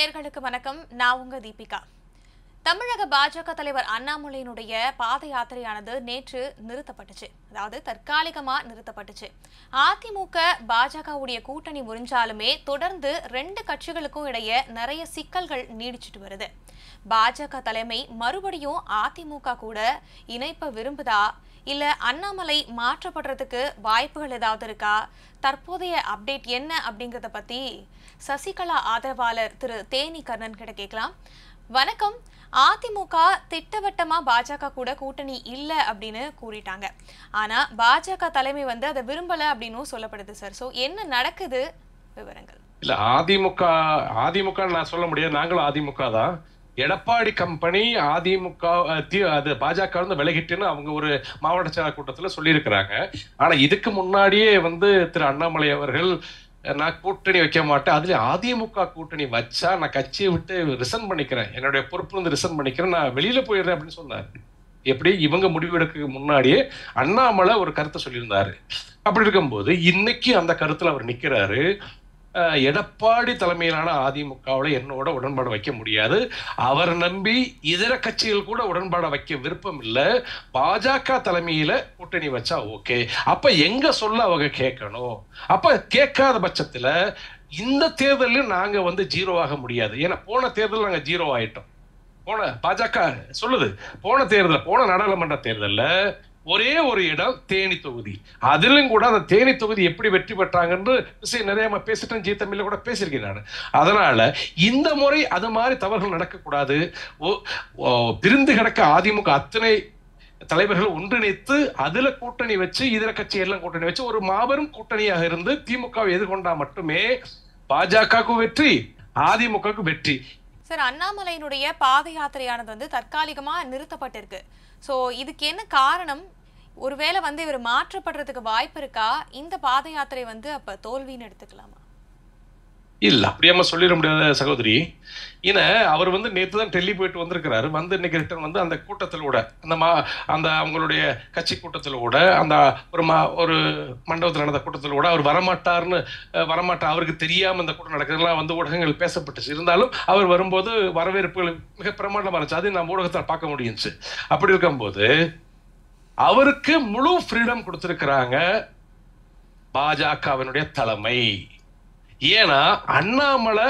நேயர்களுக்கு வணக்கம் நான் உங்க தீபிகா தமிழக பாஜக தலைவர் அண்ணாமலையினுடைய பாதயாத்திரையானது நேற்று நிறுத்தப்பட்டுச்சு அதாவது தற்காலிகமா நிறுத்தப்பட்டுச்சு அதிமுக பாஜகவுடைய கூட்டணி முறிஞ்சாலுமே தொடர்ந்து ரெண்டு கட்சிகளுக்கும் இடையே நிறைய சிக்கல்கள் நீடிச்சிட்டு வருது பாஜக தலைமை மறுபடியும் அதிமுக கூட இணைப்ப விரும்புதா இல்ல அண்ணாமலை மாற்றப்படுறதுக்கு வாய்ப்புகள் ஏதாவது இருக்கா தற்போதைய அப்டேட் என்ன அப்படிங்கறத பத்தி சசிகலா ஆதரவாளர் திரு தேனி கரணன் கிட்ட கேக்கலாம் வணக்கம் அதிமுக திட்டவட்டமா பாஜக கூட கூட்டணி இல்ல அப்படினு கூறிட்டாங்க ஆனா பாஜக தலைமை வந்து அத விரும்பல அப்படினு சொல்லப்படுது சார் சோ என்ன நடக்குது விவரங்கள் இல்ல அதிமுக நான் சொல்ல முடியாது நாங்களும் அதிமுக தான் எடப்பாடி கம்பெனி அதிமுக அது பாஜக வந்து விலகிட்டுன்னு அவங்க ஒரு மாவட்ட செயலாளர் கூட்டத்துல சொல்லியிருக்கிறாங்க ஆனா இதுக்கு முன்னாடியே வந்து திரு அண்ணாமலை அவர்கள் நான் கூட்டணி வைக்க மாட்டேன் அதுல அதிமுக கூட்டணி வச்சா நான் கட்சியை விட்டு ரிசன் பண்ணிக்கிறேன் என்னுடைய பொறுப்பு வந்து ரிசன் பண்ணிக்கிறேன் நான் வெளியில போயிடுறேன் அப்படின்னு சொன்னாரு எப்படி இவங்க முடிவெடுக்க முன்னாடியே அண்ணாமலை ஒரு கருத்தை சொல்லியிருந்தாரு அப்படி இருக்கும்போது இன்னைக்கு அந்த கருத்துல அவர் நிக்கிறாரு எடப்பாடி தலைமையிலான அதிமுகவில் என்னோட உடன்பாடு வைக்க முடியாது அவர் நம்பி இதர கட்சிகள் கூட உடன்பாடு வைக்க விருப்பம் இல்லை பாஜக தலைமையில கூட்டணி வச்சா ஓகே அப்ப எங்க சொல்ல அவங்க கேட்கணும் அப்ப கேட்காத பட்சத்துல இந்த தேர்தலில் நாங்க வந்து ஜீரோ ஆக முடியாது ஏன்னா போன தேர்தல் நாங்க ஜீரோ ஆயிட்டோம் போன பாஜக சொல்லுது போன தேர்தல் போன நாடாளுமன்ற தேர்தலில் ஒரே ஒரு இடம் தேனி தொகுதி அதிலும் கூட அந்த தேனி தொகுதி எப்படி வெற்றி பெற்றாங்கன்னு நிறைய பேசிட்டேன் ஜீ தமிழ்ல கூட பேசியிருக்கேன் நான் அதனால இந்த முறை அது மாதிரி தவறுகள் நடக்கக்கூடாது பிரிந்து கிடக்க அதிமுக அத்தனை தலைவர்கள் ஒன்றிணைத்து அதுல கூட்டணி வச்சு இதர கட்சி எல்லாம் கூட்டணி வச்சு ஒரு மாபெரும் கூட்டணியாக இருந்து திமுகவை எதிர்கொண்டா மட்டுமே பாஜகவுக்கு வெற்றி அதிமுகவுக்கு வெற்றி சார் அண்ணாமலையினுடைய பாதயாத்திரையானது வந்து தற்காலிகமா நிறுத்தப்பட்டிருக்கு சோ இதுக்கு என்ன காரணம் ஒருவேளை வந்து இவர் மாற்றப்படுறதுக்கு வாய்ப்பு இருக்கா இந்த பாதயாத்திரை வந்து அப்ப தோல்வின்னு எடுத்துக்கலாமா இல்ல அப்படியாம சொல்லிட முடியாத சகோதரி ஏன்னா அவர் வந்து நேற்று தான் டெல்லி போயிட்டு வந்திருக்கிறாரு வந்து இன்னைக்கு ரிட்டர்ன் வந்து அந்த கூட்டத்திலோட அந்த அவங்களுடைய கட்சி கூட்டத்திலோட அந்த ஒரு மண்டபத்தில் நடந்த கூட்டத்திலோட அவர் வரமாட்டார் அவருக்கு தெரியாம அந்த கூட்டம் நடக்கிறதுலாம் வந்து ஊடகங்கள் பேசப்பட்டுச்சு இருந்தாலும் அவர் வரும்போது வரவேற்புகள் மிக பிரமாண்டமா இருந்துச்சு அது நம்ம ஊடகத்தில் பார்க்க முடியுச்சு அப்படி இருக்கும்போது அவருக்கு முழு ஃப்ரீடம் கொடுத்திருக்கிறாங்க பாஜகவினுடைய தலைமை ஏன்னா அண்ணாமலை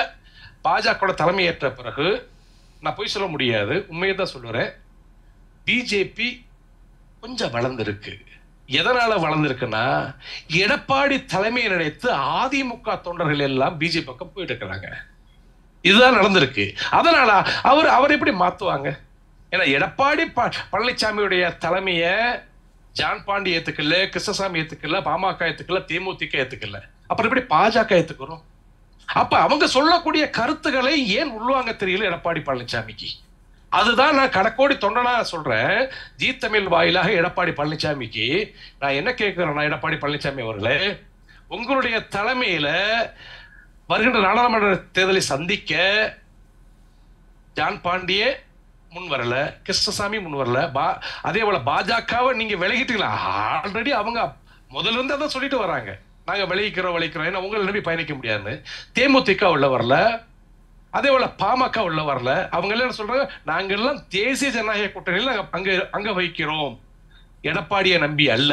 பாஜக தலைமை ஏற்ற பிறகு நான் போய் சொல்ல முடியாது உண்மையை தான் சொல்லுறேன் பிஜேபி கொஞ்சம் வளர்ந்துருக்கு எதனால வளர்ந்துருக்குன்னா எடப்பாடி தலைமையை நினைத்து அதிமுக தொண்டர்கள் எல்லாம் பிஜேபி பக்கம் போயிட்டு இருக்கிறாங்க இதுதான் நடந்திருக்கு அதனால அவர் எப்படி மாத்துவாங்க ஏன்னா எடப்பாடி பழனிசாமியுடைய தலைமையை ஜான் பாண்டி ஏத்துக்கல கிருஷ்ணசாமி ஏத்துக்கல பாமக ஏத்துக்கல தேமுதிக ஏத்துக்கல அப்புறம் எப்படி பாஜக ஏத்துக்கிறோம் அப்ப அவங்க சொல்லக்கூடிய கருத்துக்களை ஏன் உள்வாங்க தெரியல எடப்பாடி பழனிசாமிக்கு அதுதான் நான் கடக்கோடி தொண்டனா சொல்றேன் ஜீ தமிழ் வாயிலாக எடப்பாடி பழனிசாமிக்கு நான் என்ன கேட்கிறேன்னா எடப்பாடி பழனிசாமி அவர்களே உங்களுடைய தலைமையில வருகின்ற நாடாளுமன்ற தேர்தலை சந்திக்க ஜான் பாண்டியே முன் வரல கிருஷ்ணசாமி முன் வரல அதே போல பாஜகவை நீங்க விலகிட்டீங்களா ஆல்ரெடி அவங்க முதல்ல இருந்து அதான் சொல்லிட்டு வராங்க நாங்க விளைவிக்கிறோம் ஏன்னா உங்களை நம்பி பயணிக்க முடியாது தேமுதிக உள்ள வரல அதே போல பாமக உள்ள வரல அவங்க எல்லாம் சொல்றாங்க நாங்க எல்லாம் தேசிய ஜனநாயக கூட்டணியில் நாங்க அங்க வைக்கிறோம் எடப்பாடியை நம்பி அல்ல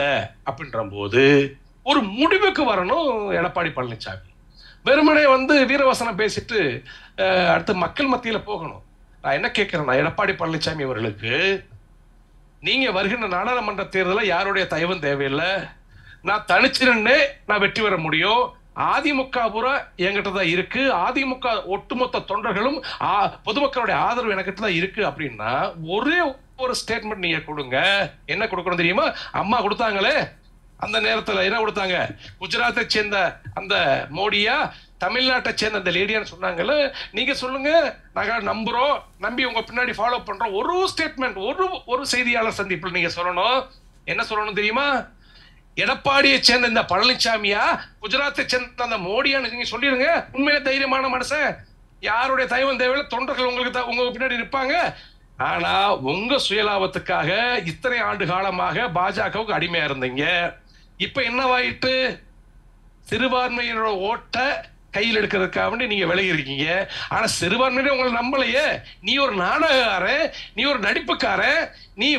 அப்படின்ற போது ஒரு முடிவுக்கு வரணும் எடப்பாடி பழனிசாமி வெறுமனே வந்து வீரவசனம் பேசிட்டு அடுத்து மக்கள் மத்தியில போகணும் நான் என்ன கேட்கிறேன்னா எடப்பாடி பழனிசாமி அவர்களுக்கு நீங்க வருகின்ற நாடாளுமன்ற தேர்தலில் யாருடைய தயவும் தேவையில்லை நான் தனிச்சிருந்தே நான் வெற்றி பெற முடியும் அதிமுக பூரா என்கிட்ட தான் இருக்கு அதிமுக ஒட்டுமொத்த தொண்டர்களும் பொதுமக்களுடைய ஆதரவு என்கிட்ட தான் இருக்கு அப்படின்னா ஒரே ஒரு ஸ்டேட்மெண்ட் நீங்க கொடுங்க என்ன கொடுக்கணும் தெரியுமா அம்மா கொடுத்தாங்களே அந்த நேரத்துல என்ன கொடுத்தாங்க குஜராத்தை சேர்ந்த அந்த மோடியா தமிழ்நாட்டை சேர்ந்த அந்த லேடியான்னு சொன்னாங்கல்ல நீங்க சொல்லுங்க நாங்க நம்புறோம் நம்பி உங்க பின்னாடி ஃபாலோ பண்றோம் ஒரு ஸ்டேட்மெண்ட் ஒரு செய்தியாளர் சந்திப்பில் நீங்க சொல்லணும் என்ன சொல்லணும் தெரியுமா எடப்பாடியை சேர்ந்த இந்த பழனிசாமியா குஜராத்தை சேர்ந்த அந்த மோடியான்னு நீங்க சொல்லிடுங்க உண்மையில தைரியமான மனுஷன் யாருடைய தயவும் தேவையில்ல தொண்டர்கள் உங்களுக்கு உங்க பின்னாடி நிற்பாங்க ஆனா உங்க சுயலாபத்துக்காக இத்தனை ஆண்டு காலமாக பாஜகவுக்கு அடிமையா இருந்தீங்க இப்ப என்னவாயிட்டு சிறுபான்மையினோட ஓட்ட கையில் எடுக்கிறதுக்காக வேண்டி நீங்க விலகி இருக்கீங்க. ஆனா சிறுபான்மையினர் உங்களை நம்பலையே. நீ ஒரு நாடகக்கார, நீ ஒரு நடிப்புக்கார, நீ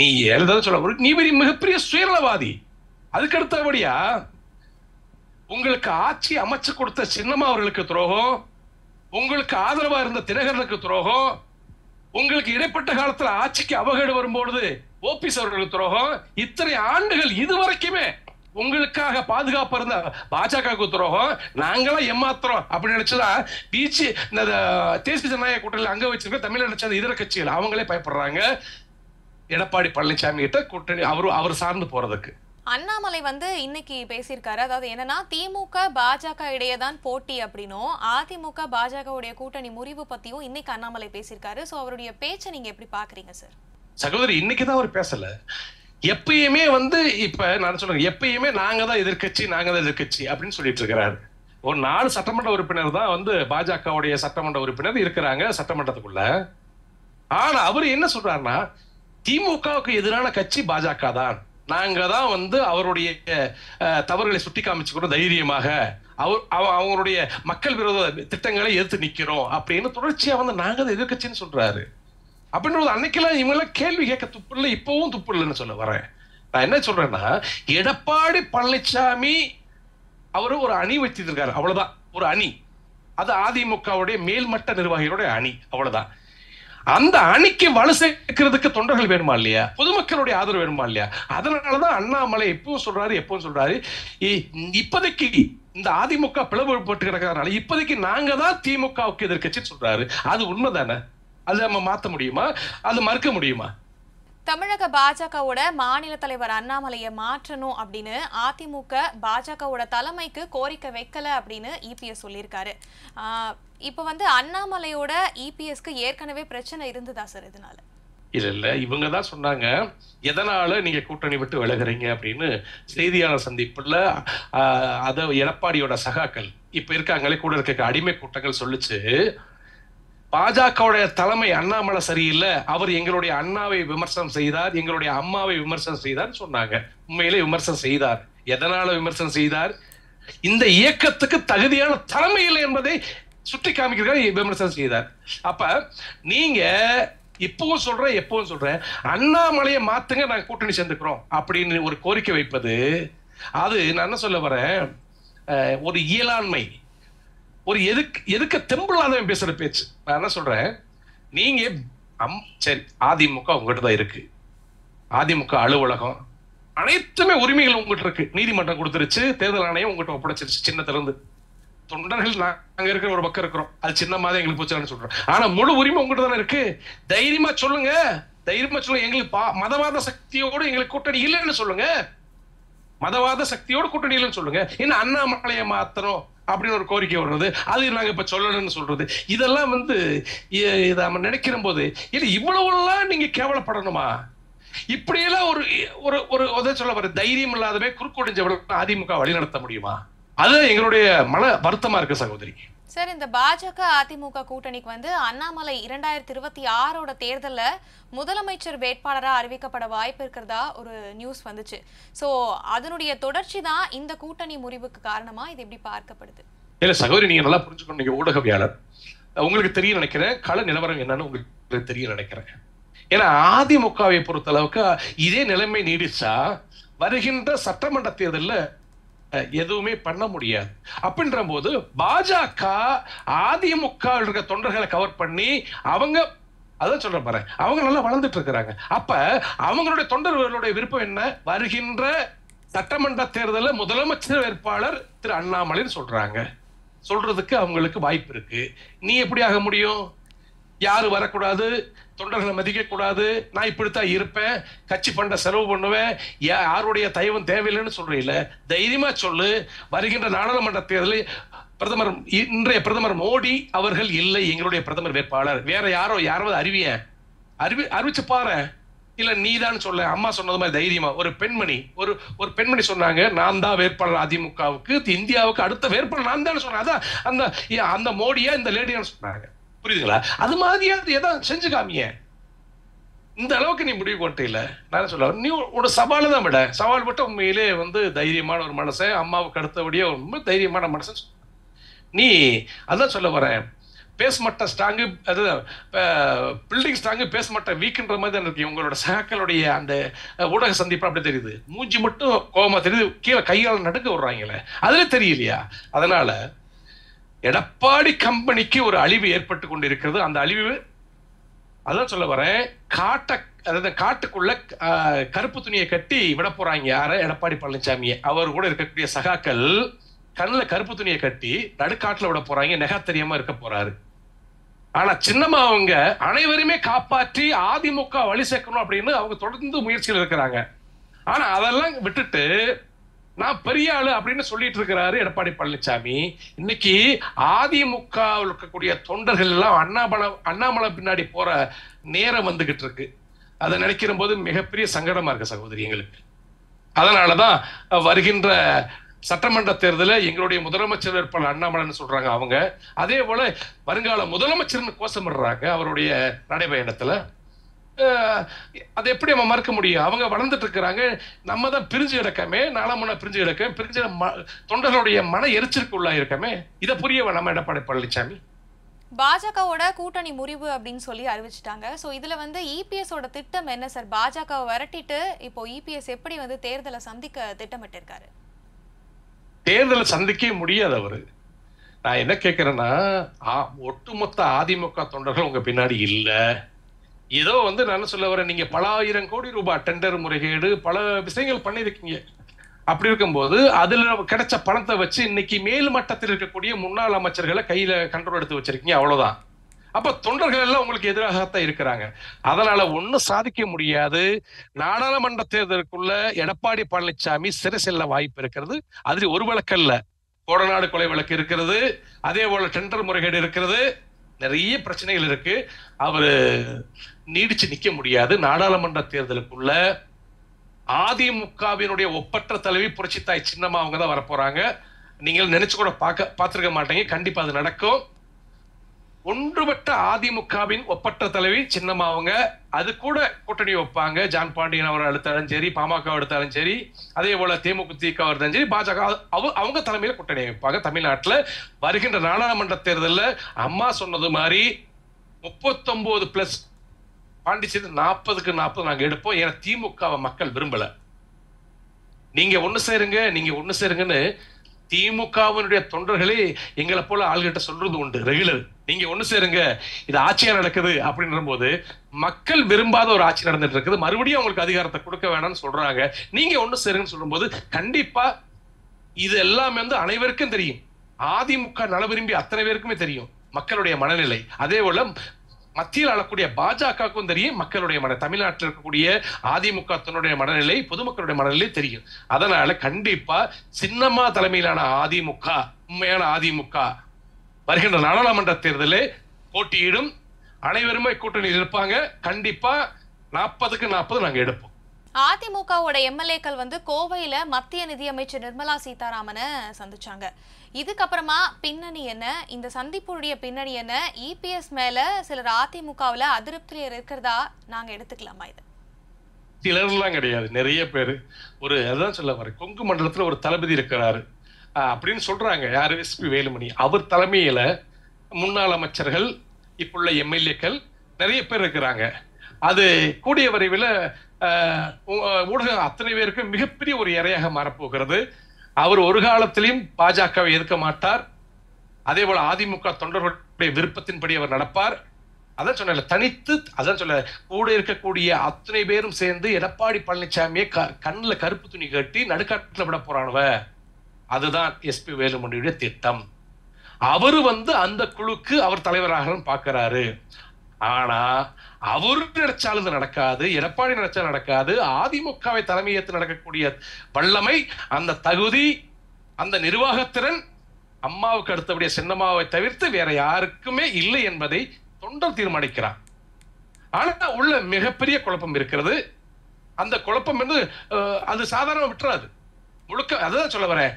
நீ எழுத சொல்ல நீ மிகப்பெரிய சுயநலவாதி. அதுக்கு அடுத்தபடியா உங்களுக்கு ஆட்சி அமைச்சு கொடுத்த சின்னம்மா அவர்களுக்கு துரோகம், உங்களுக்கு ஆதரவா இருந்த தினகரனுக்கு துரோகம், உங்களுக்கு இடைப்பட்ட காலத்துல ஆட்சிக்கு அவகேடு வரும்போது ஓபிஎஸ் அவர்களுக்கு துரோகம், இத்தனை ஆண்டுகள் இதுவரைக்குமே உங்களுக்காக பாதுகாப்பு இருந்த பாஜகவுக்கு துரோகம், நாங்களாம் ஏமாத்துறோம் அப்படின்னு நினைச்சுதான் பீச்சு இந்த தேசிய ஜனநாயக கூட்டணியில் அங்க வச்சிருக்க தமிழ் நினைச்சது இதர கட்சிகள் அவங்களே பயப்படுறாங்க எடப்பாடி பழனிசாமி கிட்ட கூட்டணி அவர் சார்ந்து போறதுக்கு. அண்ணாமலை வந்து இன்னைக்கு பேசியிருக்காரு, அதாவது என்னன்னா திமுக பாஜக இடையே தான் போட்டி அப்படின்னும் அதிமுக பாஜக உடைய கூட்டணி முறிவு பத்தியும் இன்னைக்கு அண்ணாமலை பேசியிருக்காரு. சோ அவருடைய பேச்சை நீங்க எப்படி பாக்குறீங்க சார்? சகோதரி, இன்னைக்குதான் அவர் பேசல. எப்பயுமே வந்து இப்ப நான் சொல்றேன், எப்பயுமே நாங்க தான் எதிர்கட்சி, நாங்க தான் எதிர்கட்சி அப்படின்னு சொல்லிட்டு இருக்கிறாரு. ஒரு 4 சட்டமன்ற உறுப்பினர் தான் வந்து பாஜகவுடைய சட்டமன்ற உறுப்பினர் இருக்கிறாங்க சட்டமன்றத்துக்குள்ள. ஆனா அவர் என்ன சொல்றாருன்னா திமுகவுக்கு எதிரான கட்சி பாஜக தான், நாங்க தான் வந்து அவருடைய தவறுகளை சுட்டி காமிச்சுக்கிறோம், தைரியமாக அவங்களுடைய மக்கள் விரோத திட்டங்களை எதிர்த்து நிக்கிறோம் அப்படின்னு தொடர்ச்சியா வந்து நாங்க தான் எதிர்கட்சின்னு சொல்றாரு. அப்படின்றது அன்னைக்கெல்லாம் இவங்கெல்லாம் கேள்வி கேட்க துப்பு இல்லை, இப்பவும் துப்பு இல்லைன்னு சொல்ல வரேன். நான் என்ன சொல்றேன்னா எடப்பாடி பழனிசாமி அவரு ஒரு அணி வச்சிட்டு இருக்காரு, அவ்வளவுதான். ஒரு அணி, அது அதிமுகவுடைய மேல்மட்ட நிர்வாகிகளுடைய அணி, அவ்வளவுதான். அந்த அணிக்கு வலு சேர்க்கிறதுக்கு தொண்டர்கள் வேணுமா இல்லையா, பொதுமக்களுடைய ஆதரவு வேணுமா இல்லையா? அதனாலதான் அண்ணாமலை எப்பவும் சொல்றாரு, எப்பவும் சொல்றாரு இப்போதைக்கு இந்த அதிமுக பிளவுபட்டு கிடக்கிறதுனால இப்போதைக்கு நாங்க தான் திமுகவுக்கு எதிர்க்கட்சின்னு சொல்றாரு. அது உண்மைதானே? அது நம்ம மாத்த முடியுமா? அது மறுக்க முடியுமா? தமிழக பாஜகவோட மாநில தலைவர் அண்ணாமலையை மாற்றணும் அப்படின்னு அதிமுக பாஜகவோட தலைமைக்கு கோரிக்கை வைக்கல அப்படின்னு இபிஎஸ் சொல்லியிருக்காரு. இப்போ வந்து அண்ணாமலையோட இபிஎஸ்க்கு ஏற்கனவே பிரச்சனை இருந்ததா சார் இதனால? இல்ல, இவங்க தான் சொன்னாங்க எதனால நீங்க கூட்டணி விட்டு விலகுறீங்க அப்படின்னு செய்தியாளர் சந்திப்புல அத எடப்பாடியோட சகாக்கள் இப்ப இருக்காங்களே கூட இருக்க அடிமை கூட்டங்கள் சொல்லுச்சு, பாஜகவுடைய தலைமை அண்ணாமலை சரியில்லை, அவர் எங்களுடைய அண்ணாவை விமர்சனம் செய்தார், எங்களுடைய அம்மாவை விமர்சனம் செய்தார் சொன்னாங்க. உண்மையிலே விமர்சனம் செய்தார். எதனால விமர்சனம் செய்தார்? இந்த இயக்கத்துக்கு தகுதியான தலைமை இல்லை என்பதை சுட்டி காமிக்கிறார், விமர்சனம் செய்தார். அப்ப நீங்க இப்பவும் சொல்றேன், எப்பவும் சொல்றேன், அண்ணாமலையை மாத்துங்க, நாங்க கூட்டணி சேர்ந்துக்கிறோம் அப்படின்னு ஒரு கோரிக்கை வைப்பது, அது நான் என்ன சொல்ல வரேன், ஒரு இயலாண்மை, ஒரு எதுக்க தெம்பில்லாதவன் பேசுற பேச்சு. நான் என்ன சொல்றேன், நீங்க சரி அதிமுக உங்ககிட்ட தான் இருக்கு, அதிமுக அலுவலகம் அனைத்துமே உரிமைகள் உங்ககிட்ட இருக்கு, நீதிமன்றம் கொடுத்துருச்சு, தேர்தல் ஆணையம் உங்ககிட்ட ஒப்படைச்சிருச்சு, சின்னத்துல இருந்து தொண்டர்கள் நாங்க இருக்கிற ஒரு பக்கம் இருக்கிறோம், அது சின்ன மாதிரி எங்களுக்கு போச்சான்னு சொல்றோம். ஆனா முழு உரிமை உங்ககிட்ட தானே இருக்கு, தைரியமா சொல்லுங்க, தைரியமா சொல்லுங்க, எங்களுக்கு மதவாத சக்தியோடு எங்களுக்கு கூட்டணி இல்லைன்னு சொல்லுங்க, மதவாத சக்தியோட கூட்டணி இல்லைன்னு சொல்லுங்க. ஏன்னா அண்ணாமலையை மாத்திரம் அப்படின்னு ஒரு கோரிக்கை வர்றது, அது நாங்கள் இப்போ சொல்லணும்னு சொல்றது, இதெல்லாம் வந்து நம்ம நினைக்கிற போது இல்லை, இவ்வளவுலாம் நீங்க கேவலப்படணுமா? இப்படியெல்லாம் ஒரு ஒரு ஒரு உதவி சொல்ல வர தைரியம் இல்லாதவே குறுக்கொடிஞ்சவர்களுக்கு அதிமுக வழிநடத்த முடியுமா? அதுதான் எங்களுடைய மன வருத்தமா இருக்கு சகோதரி. சார், இந்த பாஜக அதிமுக கூட்டணிக்கு வந்து அண்ணாமலை 2026 தேர்தலில் முதலமைச்சர் வேட்பாளராக அறிவிக்கப்பட வாய்ப்பு இருக்கிறதா ஒரு நியூஸ் வந்துச்சு. ஸோ அதனுடைய தொடர்ச்சி தான் இந்த கூட்டணி முறிவுக்கு காரணமா இது எப்படி பார்க்கப்படுது? இல்லை சகோதரி, நீங்க நல்லா புரிஞ்சுக்கணும், நீங்க ஊடகவியாளர், உங்களுக்கு தெரிய நினைக்கிறேன் கள நிலவரம் என்னன்னு உங்களுக்கு தெரிய நினைக்கிறேன். ஏன்னா அதிமுகவை பொறுத்த அளவுக்கு இதே நிலைமை நீடிச்சா வருகின்ற சட்டமன்ற தேர்தலில் எதுவுமே பண்ண முடியாது. அப்படின்ற போது பாஜக அதிமுக இருக்கிற தொண்டர்களை கவர் பண்ணி அவங்க அதான் சொல்ற பாரு, அவங்க நல்லா வளர்ந்துட்டு இருக்கிறாங்க. அப்ப அவங்களுடைய தொண்டர்களுடைய விருப்பம் என்ன? வருகின்ற சட்டமன்ற தேர்தலில் முதலமைச்சர் வேட்பாளர் திரு அண்ணாமலைன்னு சொல்றாங்க, சொல்றதுக்கு அவங்களுக்கு வாய்ப்பு இருக்கு. நீ எப்படி ஆக முடியும்? யாரும் வரக்கூடாது, தொண்டர்களை மதிக்க கூடாது, நான் இப்படித்தான் இருப்பேன், கட்சி பண்ட செலவு பண்ணுவேன், யாருடைய தயவும் தேவையில்லைன்னு சொல்றீங்கள, தைரியமா சொல்லு, வருகின்ற நாடாளுமன்ற தேர்தலில் பிரதமர் இன்றைய பிரதமர் மோடி அவர்கள் இல்லை எங்களுடைய பிரதமர் வேட்பாளர், வேற யாராவது அறிவிச்சு பாரு, இல்ல நீதான் சொல்ல. அம்மா சொன்னது மாதிரி தைரியமா ஒரு பெண்மணி, ஒரு பெண்மணி சொன்னாங்க, நான் தான் வேட்பாளர் அதிமுகவுக்கு, இந்தியாவுக்கு அடுத்த வேட்பாளர் நான் தான் சொன்னேன், அதான் அந்த மோடியா இந்த லேடியான்னு சொன்னாங்க, புரியுதுங்களா? அது மாதிரியா செஞ்சு காமிய. இந்த அளவுக்கு நீ முடிவு போட்டில நான் சொல்ல, நீ ஒரு சவால தான் விட சவால் போட்ட உண்மையிலே வந்து தைரியமான ஒரு மனசை, அம்மாவுக்கு அடுத்தபடியே ஒரு தைரியமான மனசன் நீ அதான் சொல்ல வரேன். பேஸ்மட்ட ஸ்ட்ராங்கு, அது பில்டிங் ஸ்ட்ராங்கு, பேஸ்மட்ட வீக்குன்ற மாதிரி தான் இருக்கு. உங்களோட சகாக்களுடைய அந்த ஊடக சந்திப்பு அப்படி தெரியுது, மூஞ்சி மட்டும் கோபமாக தெரியுது, கீழே கையால் நடுக்க விடுறாங்களே, அதுல தெரியலையா? அதனால எடப்பாடி கம்பெனிக்கு ஒரு அழிவு ஏற்பட்டு கொண்டு இருக்கிறது. அந்த அழிவு அதான் சொல்ல வரேன், அதாவது காட்டுக்குள்ள கருப்பு துணியை கட்டி விட போறாங்க. யார? எடப்பாடி பழனிசாமியை. அவர் கூட இருக்கக்கூடிய சகாக்கள் கண்ணில் கருப்பு துணியை கட்டி நடுக்காட்டில் விட போறாங்க. நெகா தெரியாம இருக்க போறாரு. ஆனா சின்னமா அவங்க அனைவருமே காப்பாற்றி அதிமுக வழி சேர்க்கணும் அப்படின்னு அவங்க தொடர்ந்து முயற்சியில் இருக்கிறாங்க. ஆனா அதெல்லாம் விட்டுட்டு நான் பெரிய ஆளு அப்படின்னு சொல்லிட்டு இருக்கிறாரு எடப்பாடி பழனிசாமி. இன்னைக்கு அதிமுக இருக்கக்கூடிய தொண்டர்கள் எல்லாம் அண்ணாமலை பின்னாடி போற நேரம் வந்துகிட்டு இருக்கு. அதை நினைக்கிற போது மிகப்பெரிய சங்கடமா இருக்கு சகோதரி எங்களுக்கு. அதனாலதான் வருகின்ற சட்டமன்ற தேர்தலில் எங்களுடைய முதலமைச்சர் வேட்பாளர் அண்ணாமலைன்னு சொல்றாங்க அவங்க. அதே போல வருங்கால முதலமைச்சர்னு கோஷமிடுறாங்க அவருடைய நடைபயணத்துல. அதை எப்படி நம்ம மறுக்க முடியும்? அவங்க வளர்ந்துட்டு இருக்கிறாங்க. நம்ம தான் பிரிஞ்சு கிடக்கமே, நாளாம பிரிஞ்சு கிடக்க பிரிஞ்ச தொண்டர்களுடைய மன எரிச்சலுக்கு உள்ளா இருக்கமே. இதை புரிய வேணாம எடப்பாடி பழனிசாமி. பாஜகவோட கூட்டணி முறிவு அப்படின்னு சொல்லி அறிவிச்சிட்டாங்க. ஸோ இதில் வந்து இபிஎஸோட திட்டம் என்ன சார்? பாஜகவை விரட்டிட்டு இப்போ இபிஎஸ் எப்படி வந்து தேர்தலை சந்திக்க திட்டமிட்டு இருக்காரு? தேர்தலை சந்திக்க முடியாது அவரு. நான் என்ன கேட்கிறேன்னா, ஒட்டுமொத்த அதிமுக தொண்டர்கள் உங்க பின்னாடி இல்லை. ஏதோ வந்து நான் சொல்ல வரேன், நீங்க பல ஆயிரம் கோடி ரூபாய் டெண்டர் முறைகேடு பல விஷயங்கள் பண்ணியிருக்கீங்க. அப்படி இருக்கும்போது அதுல கிடைச்ச பணத்தை வச்சு இன்னைக்கு மேல் மட்டத்தில் இருக்கக்கூடிய முன்னாள் அமைச்சர்களை கையில கண்ட்ரோல் எடுத்து வச்சிருக்கீங்க, அவ்வளவுதான். அப்ப தொண்டர்கள் எல்லாம் உங்களுக்கு எதிராகத்தான் இருக்கிறாங்க. அதனால ஒன்னும் சாதிக்க முடியாது. நாடாளுமன்ற தேர்தலுக்குள்ள எடப்பாடி பழனிசாமி சிறை செல்ல வாய்ப்பு இருக்கிறது. அதில் ஒரு வழக்கல்ல, கோடநாடு கொலை வழக்கு இருக்கிறது, அதே போல டெண்டர் முறைகேடு இருக்கிறது, நிறைய பிரச்சனைகள் இருக்கு. அவரு நீடிச்சு நிக்க முடியாது. நாடாளுமன்ற தேர்தலுக்குள்ள அதிமுகவினுடைய ஒப்பற்ற தலைவி புரட்சி தாய் சின்னம்மா அவங்க தான் வரப்போறாங்க. நீங்கள் நினைச்சு கூட பார்த்துருக்க மாட்டீங்க. கண்டிப்பா அது நடக்கும். ஒன்றுபட்ட அதிமுகவின் ஒப்பற்ற தலைவி சின்னம்மா அவங்க அது கூட கூட்டணி வைப்பாங்க. ஜான் பாண்டியன் அவர் எடுத்தாலும் சரி, பாமக எடுத்தாலும் சரி, அதே போல தேமுதிக இருந்தாலும் சரி, பாஜக அவங்க தலைமையில கூட்டணி வைப்பாங்க. தமிழ்நாட்டில் வருகின்ற நாடாளுமன்ற தேர்தலில் அம்மா சொன்னது மாதிரி 39+ பாண்டிச்சேரி 40க்கு 40 நாங்க எடுப்போம். ஏன்னா திமுகவை மக்கள் விரும்பல. நீங்க ஒண்ணு சேருங்க, நீங்க ஒண்ணு சேருங்கன்னு திமுகவினுடைய தொண்டர்களே எங்களை போல ஆள்கிட்ட சொல்றது உண்டு ரெகுலர். நீங்க ஒண்ணு சேருங்க, இது ஆட்சியா நடக்குது அப்படின்ற போது மக்கள் விரும்பாத ஒரு ஆட்சி நடந்துட்டு இருக்குது. மறுபடியும் அவங்களுக்கு அதிகாரத்தை கொடுக்க வேணாம்னு சொல்றாங்க. நீங்க ஒண்ணு சேருங்கன்னு சொல்லும் போது கண்டிப்பா இது எல்லாமே வந்து அனைவருக்கும் தெரியும். அதிமுக நல விரும்பி அத்தனை பேருக்குமே தெரியும் மக்களுடைய மனநிலை. அதே போல மத்தியில் ஆளக்கூடிய பாஜகவுக்கும் தெரியும் மக்களுடைய மன, தமிழ்நாட்டில் இருக்கக்கூடிய அதிமுக தன்னுடைய மனநிலை, பொதுமக்களுடைய மனநிலை தெரியும். அதனால கண்டிப்பா சின்னம்மா தலைமையிலான அதிமுக, உண்மையான அதிமுக வருகின்ற நாடாளுமன்ற தேர்தலில் போட்டியிடும். அனைவருமே கூட்டணியில் இருப்பாங்க. கண்டிப்பா 40க்கு 40 நாங்க எடுப்போம். அதிமுகவோட எம்எல்ஏக்கள் வந்து கோவையில மத்திய நிதியமைச்சர் நிர்மலா சீதாராமனை சந்திச்சாங்க. இதுக்கப்புறமா பின்னணி என்ன? இந்த சந்திப்புடைய பின்னணி என்ன? இபிஎஸ் மேல சிலர் அதிமுகவில் அதிருப்தியில் இருக்கிறதா நாங்க எடுத்துக்கலாமா? இது சிலர்லாம் கிடையாது, நிறைய பேரு. ஒரு அதுதான் சொல்ல வர, கொங்கு மண்டலத்துல ஒரு தளபதி இருக்கிறாரு அப்படின்னு சொல்றாங்க. யாரு? SP வேலுமணி. அவர் தலைமையில முன்னாள் அமைச்சர்கள், இப்புள்ள எம்எல்ஏக்கள் நிறைய பேர் இருக்கிறாங்க. அது கூடிய வரைவில் ஊடகம் அத்தனை பேருக்கு மிகப்பெரிய ஒரு இரையாக மாறப்போகிறது. அவர் ஒரு காலத்திலையும் பாஜகவை எதிர்க்க மாட்டார். அதே போல அதிமுக தொண்டர்களுடைய விருப்பத்தின்படி அவர் நடப்பார். அதான் சொன்ன, தனித்து அதான் சொல்ல, கூட இருக்கக்கூடிய அத்தனை பேரும் சேர்ந்து எடப்பாடி பழனிசாமியை கண்ணில் கருப்பு துணி கட்டி நடுக்காட்டில் விட போறானவ. அதுதான் SP வேலுமணியுடைய திட்டம். அவரு வந்து அந்த குழுக்கு அவர் தலைவராக பார்க்கிறாரு. ஆனா அவரு நினைச்சாலும் இது நடக்காது, எடப்பாடி நினைச்சா நடக்காது. அதிமுகவை தலைமையேற்று நடக்கக்கூடிய வல்லமை, அந்த தகுதி, அந்த நிர்வாகத்திறன் அம்மாவுக்கு அடுத்தபடிய சின்னம்மாவை தவிர்த்து வேற யாருக்குமே இல்லை என்பதை தொண்டர் தீர்மானிக்கிறார். ஆனா உள்ள மிகப்பெரிய குழப்பம் இருக்கிறது. அந்த குழப்பம் வந்து அது சாதாரண விட்டுறாது. முழுக்க அதுதான் சொல்ல வரேன்,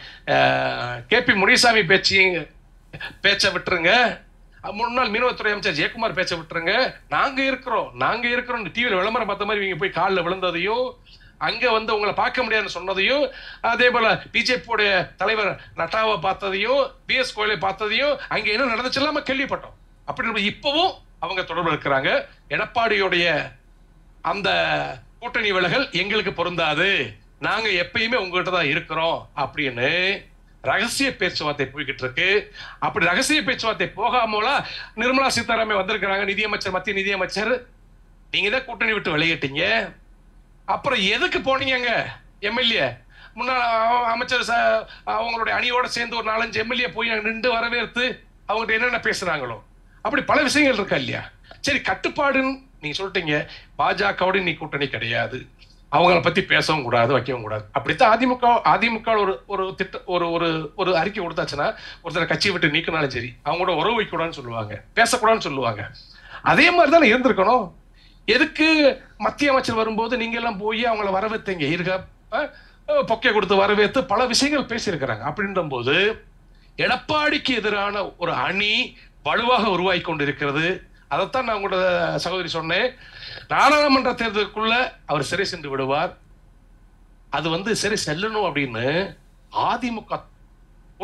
KP முனிசாமி பேச்சை விட்டுருங்க, முன்னாள் மீனவத்துறை அமைச்சர் ஜெயக்குமார் பேச்ச விட்டுருங்க, நாங்க இருக்கிறோம் நாங்க இருக்கிறோம் டிவியில் விளம்பரம் பார்த்த மாதிரி இவங்க போய் காலில் விழுந்ததையும் அங்க வந்து உங்களை பார்க்க முடியாதுன்னு சொன்னதையும் அதே போல बीजेपी உடைய தலைவர் நட்டாவை பார்த்ததையும் बीएस கோயிலை பார்த்ததையும் அங்க என்ன நடந்துச்சலாம கேள்விப்பட்டோம் அப்படி இப்பவும் அவங்க தொடர்பு இருக்காங்க எடப்பாடியோட அந்த கூட்டணி விலகல் எங்களுக்கு பொருந்தாது நாங்க எப்பயுமே உங்ககிட்ட தான் இருக்கிறோம் அப்படினு ரகசிய பேச்சுவார்த்தை போய்கிட்டு இருக்கு அப்படி ரகசிய பேச்சுவார்த்தை போகாமல நிர்மலா சீதாராமன் வந்திருக்காங்க நிதியமைச்சர் மத்திய நிதியமைச்சர் நீங்க தான் கூட்டணி விட்டு வெளியேட்டீங்க அப்புறம் எதுக்கு போனீங்கங்க எம்எல்ஏ முன்னாள் அமைச்சர் அவங்களுடைய அணியோட சேர்ந்து ஒரு 4-5 எம்எல்ஏ போய் நின்று வரவேற்று அவங்க என்னென்ன பேசுறாங்களோ அப்படி பல விஷயங்கள் இருக்கா இல்லையா சரி கட்டுப்பாடுன்னு நீங்க சொல்லிட்டீங்க பாஜகவோட நீ கூட்டணி கிடையாது அவங்கள பத்தி பேசவும் கூடாது வைக்கவும் கூடாது அப்படித்தான் அதிமுக ஒரு ஒரு திட்ட ஒரு ஒரு ஒரு அறிக்கை கொடுத்தாச்சுன்னா ஒருத்தரை கட்சி விட்டு நீக்கினாலும் சரி அவங்களோட உறவு வைக்கூடாதுன்னு சொல்லுவாங்க பேசக்கூடாதுன்னு சொல்லுவாங்க அதே மாதிரி தானே இருந்திருக்கணும் எதுக்கு மத்திய அமைச்சர் வரும்போது நீங்க எல்லாம் போய் அவங்கள வரவேத்தீங்க இருக்க பொக்கை கொடுத்து வரவேற்று பல விஷயங்கள் பேசியிருக்கிறாங்க அப்படின்ற போது எடப்பாடிக்கு எதிரான ஒரு அணி வலுவாக உருவாகி கொண்டிருக்கிறது அதைத்தான் நான் உங்களோட சகோதரி சொன்னேன் நாடாளுமன்ற தேர்தலுக்குள்ள அவர் சிறை சென்று விடுவார் அது வந்து சிறை செல்லணும் அப்படின்னு அதிமுக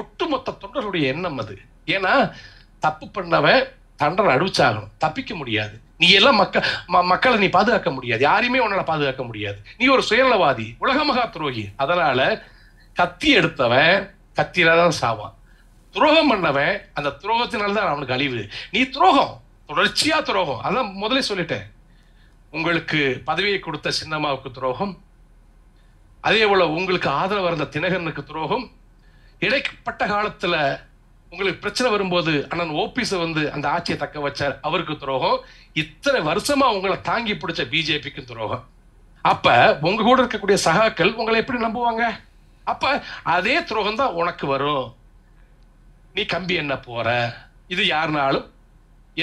ஒட்டுமொத்த தொண்டர்களுடைய எண்ணம் அது ஏன்னா தப்பு பண்ணவன் தண்டனை அனுபவிச்சாகணும் தப்பிக்க முடியாது நீ எல்லாம் மக்களை நீ பாதுகாக்க முடியாது யாரையுமே உன்னால பாதுகாக்க முடியாது நீ ஒரு சுயநலவாதி உலக மகா துரோகி அதனால கத்தி எடுத்தவன் கத்தியில்தான் சாவான் துரோகம் பண்ணவன் அந்த துரோகத்தினால்தான் அவனுக்கு அழிவு நீ துரோகம் தொடர்ச்சியா துரோகம் அதான் முதலே சொல்லிட்டேன் உங்களுக்கு பதவியை கொடுத்த சின்னம்மாவுக்கு துரோகம் அதே போல உங்களுக்கு ஆதரவு இருந்த தினகரனுக்கு துரோகம் இடைப்பட்ட காலத்துல உங்களுக்கு பிரச்சனை வரும்போது அண்ணன் ஓபிஎஸ் வந்து அந்த ஆட்சியை தக்க வச்சார் அவருக்கு துரோகம் இத்தனை வருஷமா உங்களை தாங்கி பிடிச்ச பிஜேபிக்கு துரோகம் அப்ப உங்க கூட இருக்கக்கூடிய சகாக்கள் உங்களை எப்படி நம்புவாங்க அப்ப அதே துரோகம் தான் உனக்கு வரும் நீ கம்பி என்ன போற இது யாருனாலும்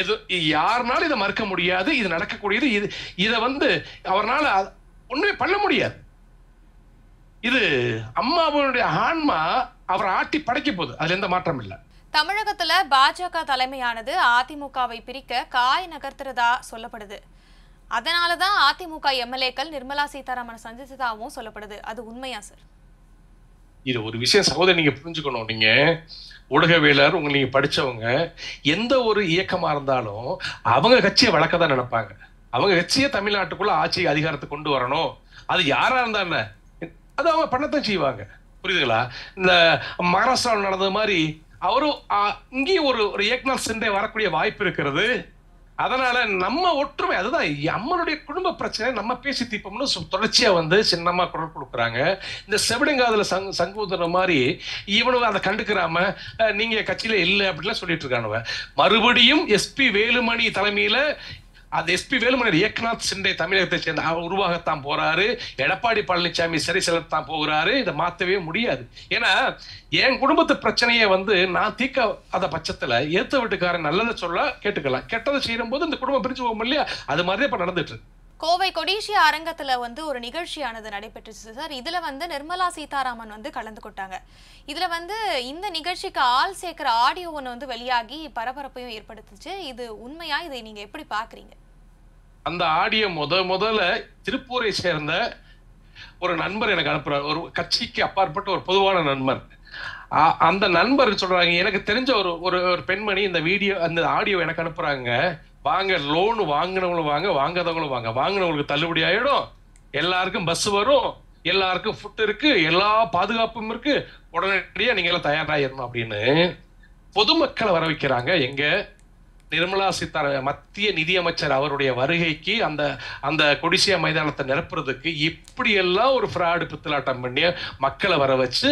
எது யாருனாலும் இதை மறுக்க முடியாது இது நடக்கக்கூடியது இது இதை வந்து அவரால் ஒண்ணுமே பண்ண முடியாது இது அம்மாவுடைய ஆன்மா அவர் ஆட்டி படைக்க போகுது அதுல எந்த மாற்றம் இல்லை தமிழகத்துல பாஜக தலைமையானது அதிமுகவை பிரிக்க காய் நகர்த்துறதா சொல்லப்படுது அதனாலதான் அதிமுக எம்எல்ஏக்கள் நிர்மலா சீதாராமன் சந்திச்சதாகவும் சொல்லப்படுது அது உண்மையா சார் இது ஒரு விஷயம் சகோதரி நீங்க புரிஞ்சுக்கணும் நீங்க ஊடகவியலர் உங்களை நீங்க படிச்சவங்க எந்த ஒரு இயக்கமா இருந்தாலும் அவங்க கட்சியை வளர்க்க தான் நினைப்பாங்க அவங்க கட்சியை தமிழ்நாட்டுக்குள்ள ஆட்சி அதிகாரத்தை கொண்டு வரணும் அது யாரா இருந்தா என்ன அது அவங்க பண்ணத்தான் செய்வாங்க புரியுதுங்களா இந்த மகாராஷ்டிராவில் நடந்தது மாதிரி அவரும் இங்கேயும் ஒரு ஏக்நாத் சிண்டே வரக்கூடிய வாய்ப்பு இருக்கிறது அதனால நம்ம ஒற்றுமை அதுதான் அம்மனுடைய குடும்ப பிரச்சனை நம்ம பேசி தீர்ப்போம்னு தொடர்ச்சியா வந்து சின்னமா குரல் கொடுக்குறாங்க இந்த செவிடுங்காதுல சங்கூதன மாதிரி இவனு அதை கண்டுக்கிறாம நீங்க கட்சியில இல்லை அப்படின்லாம் சொல்லிட்டு இருக்கானுவ மறுபடியும் எஸ்பி வேலுமணி தலைமையில அந்த எஸ்பி வேலுமணி ஏக்நாத் சிண்டே தமிழகத்தை சேர்ந்த உருவாகத்தான் போறாரு எடப்பாடி பழனிசாமி சரி செல்லத்தான் போகிறாரு இதை மாற்றவே முடியாது ஏன்னா என் குடும்பத்து பிரச்சனையை வந்து நான் தீக்காத பட்சத்துல ஏத்த வீட்டுக்காரன் நல்லதை சொல்ல கேட்டுக்கலாம் கெட்டதை செய்யும் போது இந்த குடும்பம் பிரிஞ்சு போகும் இல்லையா அது மாதிரியே இப்ப நடந்துட்டு இருக்கு கோவை கொடிசியா அரங்கத்துல வந்து ஒரு நிகழ்ச்சியானது நடைபெற்றுச்சு சார் இதுல வந்து நிர்மலா சீதாராமன் வந்து கலந்து கொண்டாங்க இதுல வந்து இந்த நிகழ்ச்சிக்கு ஆள் சேர்க்கிற ஆடியோ ஒன்று வந்து வெளியாகி பரபரப்பையும் ஏற்படுத்துச்சு இது உண்மையா இதை நீங்க எப்படி பாக்குறீங்க அந்த ஆடியோ முதல்ல திருப்பூரை சேர்ந்த ஒரு நண்பர் எனக்கு அனுப்புறாரு ஒரு கட்சிக்கு அப்பாற்பட்ட ஒரு பொதுவான நண்பர் அந்த நண்பர் சொல்றாங்க எனக்கு தெரிஞ்ச ஒரு பெண்மணி இந்த வீடியோ அந்த ஆடியோ எனக்கு அனுப்புறாங்க வாங்க லோன் வாங்கினவங்களும் வாங்க வாங்காதவங்களும் வாங்க வாங்கினவங்களுக்கு தள்ளுபடி ஆயிடும் எல்லாருக்கும் பஸ் வரும் எல்லாருக்கும் ஃபுட் இருக்கு எல்லா பாதுகாப்பும் இருக்கு உடனடியா நீங்க எல்லாம் தயாராகிடணும் அப்படின்னு பொதுமக்களை வர வைக்கிறாங்க எங்க நிர்மலா சீதாராமன் மத்திய நிதியமைச்சர் அவருடைய வருகைக்கு அந்த அந்த கொடிசியா மைதானத்தை நிரப்புறதுக்கு இப்படியெல்லாம் ஒரு ஃப்ராடு பித்தலாட்டம் பண்ணி மக்களை வர வச்சு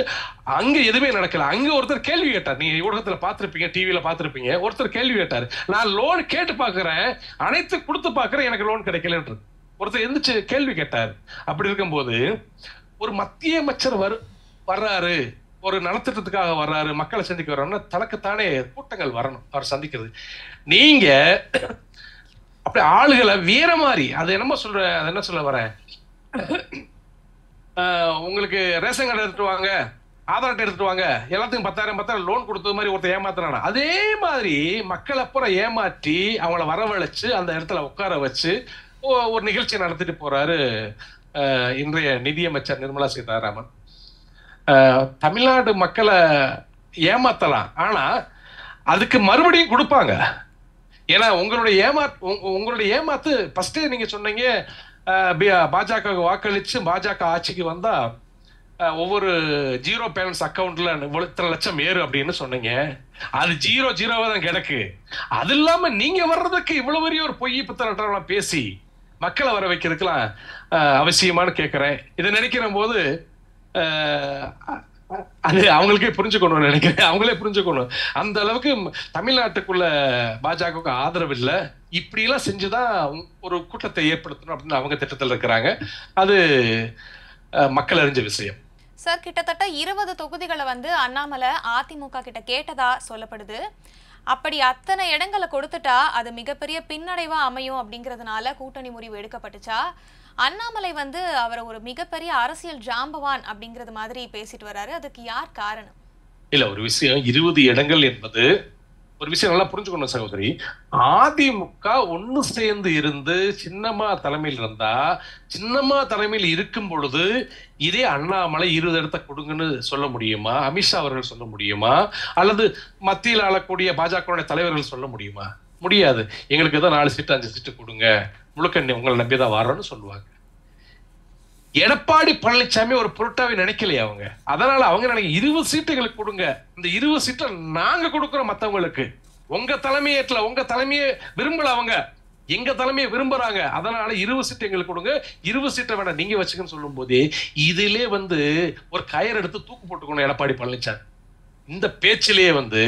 அங்க எதுவுமே நடக்கல அங்க ஒருத்தர் கேள்வி கேட்டார் நீங்க ஊடகத்துல பாத்திருப்பீங்க டிவியில பாத்திருப்பீங்க ஒருத்தர் கேள்வி கேட்டாரு நான் லோன் கேட்டு பாக்குறேன் அனைத்து கொடுத்து பாக்குறேன் எனக்கு லோன் கிடைக்கலன்றது ஒருத்தர் எந்திரிச்சு கேள்வி கேட்டார் அப்படி இருக்கும்போது ஒரு மத்திய அமைச்சர் வர்றாரு ஒரு நலத்திட்டத்துக்காக வர்றாரு மக்களை சந்திக்க வர்றாருன்னா தனக்குத்தானே கூட்டங்கள் வரணும் அவர் சந்திக்கிறது நீங்க அப்படி ஆளுகளை வேற மாதிரி அது என்னமோ சொல்ற என்ன சொல்ல வரேன் உங்களுக்கு ரேஷன் கார்டு எடுத்துட்டு வாங்க ஆதார் அட்டை எடுத்துட்டு வாங்க எல்லாத்துக்கும் 10,000 லோன் கொடுத்தது மாதிரி ஒருத்தர் ஏமாத்துறானா அதே மாதிரி மக்களை அப்புறம் ஏமாற்றி அவங்கள வரவழைச்சு அந்த இடத்துல உட்கார வச்சு ஒரு நிகழ்ச்சி நடத்திட்டு போறாரு இன்றைய நிதியமைச்சர் நிர்மலா சீதாராமன் தமிழ்நாடு மக்களை ஏமாத்தலாம், ஆனா அதுக்கு மறுபடியும் கொடுப்பாங்க. ஏன்னா உங்களுடைய ஏமாத்து ஃபர்ஸ்டே நீங்க சொன்னீங்க, பாஜக வாக்களிச்சு பாஜக ஆட்சிக்கு வந்தா ஒவ்வொரு ஜீரோ பேலன்ஸ் அக்கௌண்ட்ல 7 லட்சம் ஏறு அப்படின்னு சொன்னீங்க. அது 0 தான் கிடக்கு. அது இல்லாம நீங்க வர்றதுக்கு இவ்வளவு பெரிய ஒரு பொய் புத்தகம் பேசி மக்களை வர வைக்கிறதுக்கெல்லாம் அவசியமானு கேட்கிறேன். இதை நினைக்கிற போது அது அவங்களுக்கே புரிஞ்சுக்கணும்னு நினைக்கிறேன். அவங்களே புரிஞ்சுக்கணும் அந்த அளவுக்கு தமிழ்நாட்டுக்குள்ள பாஜகவுக்கு ஆதரவு இல்லை. இப்படி எல்லாம் செஞ்சுதான் ஒரு கூட்டத்தை ஏற்படுத்தணும் அப்படின்னு அவங்க திட்டத்தில் இருக்கிறாங்க. அது மக்கள் அறிஞ்ச விஷயம். சார், கிட்டத்தட்ட 20 தொகுதிகளை வந்து அண்ணாமலை அதிமுக கிட்ட கேட்டதா சொல்லப்படுது. அப்படி அத்தனை இடங்களை கொடுத்துட்டா அது மிகப்பெரிய பின்னடைவா அமையும் அப்படிங்கிறதுனால கூட்டணி முடிவு எடுக்கப்பட்டுச்சா? அண்ணாமலை வந்து அவரை ஒரு மிகப்பெரிய அரசியல் ஜாம்பவான் அப்படிங்கிறது மாதிரி பேசிட்டு வர்றாரு. அதுக்கு யார் காரணம்? இல்ல, ஒரு விஷயம் 20 இடங்கள் என்பது ஒரு விஷயம் நல்லா புரிஞ்சுக்கணும் சகோதரி. அதிமுக ஒன்னு சேர்ந்து இருந்து சின்னம்மா தலைமையில் இருந்தா, சின்னம்மா தலைமையில் இருக்கும் பொழுது இதே அண்ணாமலை 20 இடத்தை கொடுங்கன்னு சொல்ல முடியுமா? அமித்ஷா அவர்கள் சொல்ல முடியுமா? அல்லது மத்தியில் ஆளக்கூடிய பாஜகவுடைய தலைவர்கள் சொல்ல முடியுமா? முடியாது. எங்களுக்கு ஏதோ 4 சீட்டு 5 சீட்டு கொடுங்க, முழுக்க உங்களை நம்பிதான் வரோன்னு சொல்லுவாங்க. எடப்பாடி பழனிசாமி ஒரு பொருட்டாவை நினைக்கலையே அவங்க. அதனால அவங்க நினைக்க 20 சீட்டுகளுக்கு கொடுங்க, இந்த 20 சீட்டை நாங்க கொடுக்குறோம் மற்றவங்களுக்கு. உங்க தலைமையேற்ற உங்க தலைமையை விரும்பல, அவங்க எங்க தலைமையை விரும்புறாங்க. அதனால 20 சீட்டு எங்களுக்கு கொடுங்க, 20 சீட்டை வேணா நீங்க வச்சுக்கன்னு சொல்லும் போது இதிலே வந்து ஒரு கயிறு எடுத்து தூக்கு போட்டுக்கணும் எடப்பாடி பழனிசாமி. இந்த பேச்சிலேயே வந்து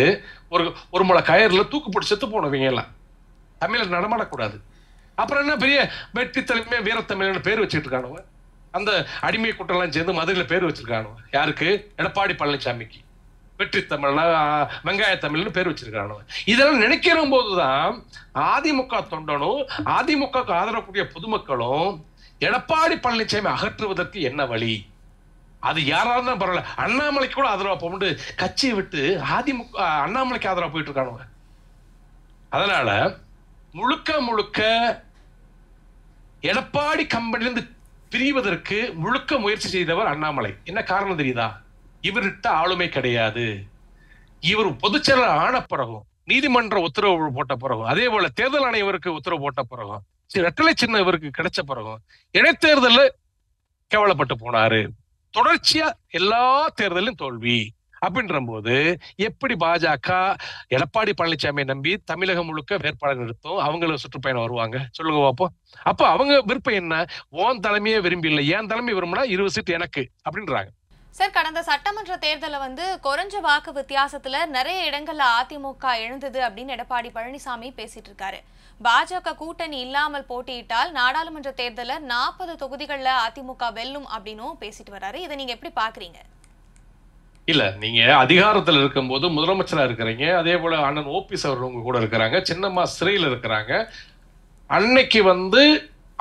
ஒரு முளை கயிறுல தூக்கு போட்டு செத்து போனவங்க எல்லாம் தமிழர் நடமாடக்கூடாது. அப்புறம் என்ன பெரிய வெற்றி தலைமையை வீரத்தமிழன் பேர் வச்சுட்டு இருக்கானுங்க. அந்த அடிமை கூட்டம்லாம் சேர்ந்து மதுரையில் பேர் வச்சிருக்கானுங்க. யாருக்கு? எடப்பாடி பழனிசாமிக்கு. வெற்றி தமிழ்னா வெங்காய தமிழ்னு பேர் வச்சிருக்கானுங்க. இதெல்லாம் நினைக்கிற போதுதான் அதிமுக தொண்டனும் அதிமுக ஆதரவக்கூடிய பொதுமக்களும் எடப்பாடி பழனிசாமி அகற்றுவதற்கு என்ன வழி, அது யாராலும் தான் பரவாயில்ல, அண்ணாமலைக்கு கூட ஆதரவா போட்டு கட்சியை விட்டு அதிமுக அண்ணாமலைக்கு ஆதரவா போயிட்டு இருக்கானுங்க. அதனால முழுக்க முழுக்க எடப்பாடி கம்பெனிலிருந்து பிரிவதற்கு முழுக்க முயற்சி செய்தவர் அண்ணாமலை. என்ன காரணம் தெரியுதா? இவர்கிட்ட ஆளுமை கிடையாது. இவர் பொதுச்செயலாளர் ஆன பிறகும், நீதிமன்ற உத்தரவு போட்ட பிறகும், அதே போல தேர்தல் ஆணைய இவருக்கு உத்தரவு போட்ட பிறகும், இரட்டலை சின்ன இவருக்கு கிடைச்ச பிறகும் இடைத்தேர்தல் கேவலப்பட்டு போனாரு. தொடர்ச்சியா எல்லா தேர்தலும் தோல்வி. அப்படின்ற போது எப்படி பாஜக எடப்பாடி பழனிசாமியை நம்பி தமிழகம் முழுக்க வேட்பாளர் நிறுத்தும், அவங்களும் சுற்றுப்பயணம் வருவாங்க சொல்லுங்க பார்ப்போம். அப்போ அவங்க விருப்பம் என்ன? ஓன் தலைமையே விரும்பி இல்லை, ஏன் தலைமை விரும்பினா 20 சீட்டு எனக்கு அப்படின்றாங்க. சார், கடந்த சட்டமன்ற தேர்தலில் வந்து குறைஞ்ச வாக்கு வித்தியாசத்துல நிறைய இடங்கள்ல அதிமுக எழுந்தது அப்படின்னு எடப்பாடி பழனிசாமி பேசிட்டு இருக்காரு. பாஜக கூட்டணி இல்லாமல் போட்டியிட்டால் நாடாளுமன்ற தேர்தலில் 40 தொகுதிகள்ல அதிமுக வெல்லும் அப்படின்னும் பேசிட்டு வர்றாரு. இதை நீங்க எப்படி பாக்குறீங்க? இல்ல, நீங்க அதிகாரத்துல இருக்கும் போது முதலமைச்சரா இருக்கிறீங்க, அதே போல அண்ணன் ஓபிஎஸ் அவர்கள் உங்க கூட இருக்கிறாங்க, சின்னம்மா சிறையில் இருக்கிறாங்க. அன்னைக்கு வந்து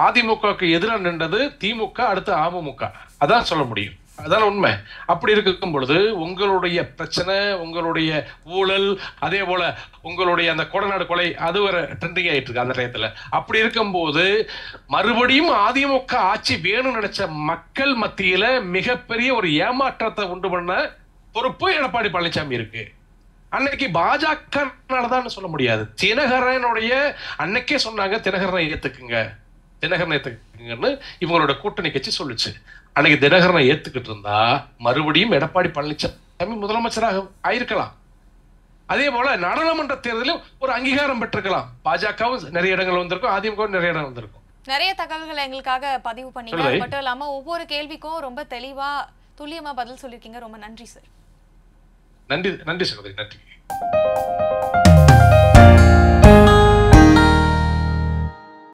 அதிமுகவுக்கு எதிராக நின்றது திமுக, அடுத்து அமமுக. அதான் சொல்ல முடியும், அதான் உண்மை. அப்படி இருக்கும் பொழுது உங்களுடைய பிரச்சனை, உங்களுடைய ஊழல், அதே போல உங்களுடைய அந்த கொடநாடு கொலை அது ஒரு ட்ரெண்டிங் ஆயிட்டு இருக்கு அந்த டயத்துல. அப்படி இருக்கும்போது மறுபடியும் அதிமுக ஆட்சி வேணும்னு நினைச்ச மக்கள் மத்தியில மிகப்பெரிய ஒரு ஏமாற்றத்தை உண்டு பண்ண பொறுப்பு எடப்பாடி பழனிசாமி இருக்கு. அன்னைக்கு பாஜகனாலதான் சொல்ல முடியாது. தினகரனுடைய அன்னைக்கே சொன்னாங்க, தினகரனை ஏத்துக்குங்க, தினகரனை ஏத்துக்குங்கன்னு இவங்களோட கூட்டணி கட்சி சொல்லுச்சு. அன்னைக்கு தினகரனை ஏத்துக்கிட்டு இருந்தா மறுபடியும் எடப்பாடி பழனிசாமி முதலமைச்சராக ஆயிருக்கலாம். அதே போல நாடாளுமன்ற தேர்தலில் ஒரு அங்கீகாரம் பெற்றிருக்கலாம். பாஜகவும் நிறைய இடங்கள் வந்திருக்கும், அதிமுகவும் நிறைய இடம் வந்திருக்கும். நிறைய தகவல்களை எங்களுக்காக பதிவு பண்ணீங்க. அது மட்டும் இல்லாம ஒவ்வொரு கேள்விக்கும் ரொம்ப தெளிவா துல்லியமா பதில் சொல்லிருக்கீங்க. ரொம்ப நன்றி சார். நன்றி நன்றி சகோதரி, நன்றி.